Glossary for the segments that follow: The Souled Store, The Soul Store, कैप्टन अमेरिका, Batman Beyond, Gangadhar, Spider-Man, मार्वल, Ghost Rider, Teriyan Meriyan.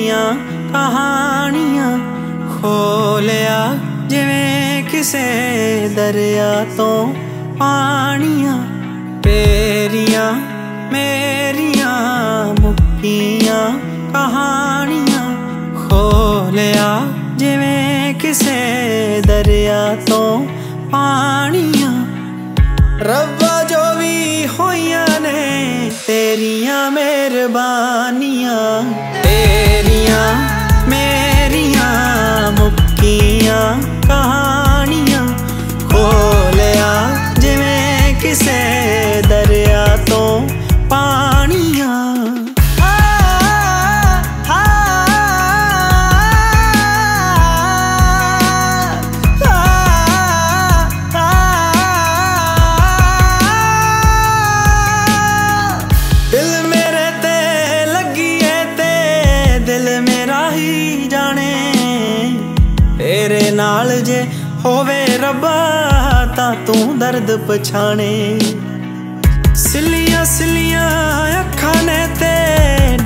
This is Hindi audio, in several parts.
मेरियां कहानियां खोलिया जिवें किसे दरिया तो पानियां। तेरियां मेरियां मुक्कियां कहानियां खोलिया जिवें किसे दरिया तो पानियां। रब्बा जो भी होइयां ने तेरियां मेहरबानियां। तेरियां मेरियां मुक्कियां कहानियां खोलिया जिवें किसे दरिया तो पानियां। तेरे नाल जे होवे रब्बा ता तू दर्द पछाने। सिलिया सिलिया अखा ने ते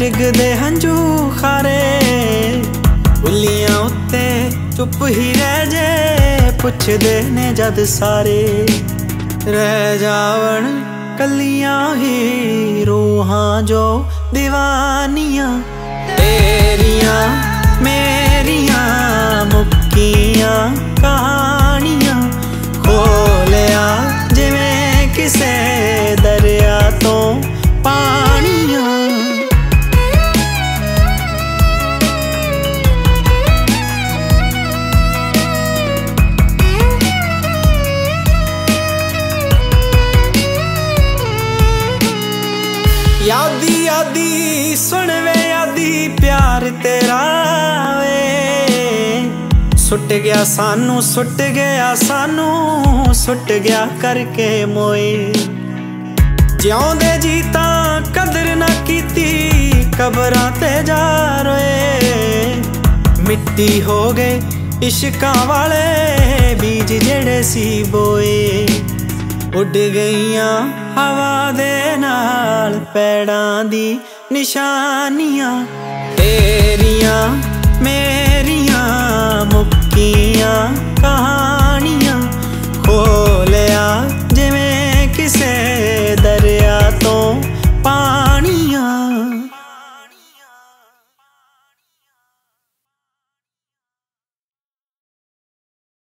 डिगदे हंजू खारे। उलियां उत्ते चुप ही रह जे पुछदे ने जद सारे। रह जावन कलियां ही रूहां जो दीवानियां। तेरियां मेरियां मुक्कियां कहानियां खोलिया जिवें किसे दरिया तो पानियां। यादी यादी सुनवे यादी प्यार तेरा सुट गया सानू सुट गया सानू सुट गया करके मोए। ज्योंदे जीता कदर ना कीती कबरां ते जा रोए। मिट्टी हो गए इश्कां वाले बीज जेड़े सी बोए। उड गईयां हवा दे नाल पैड़ां दी निशानियां। तेरियां मेरियां मुक्कियां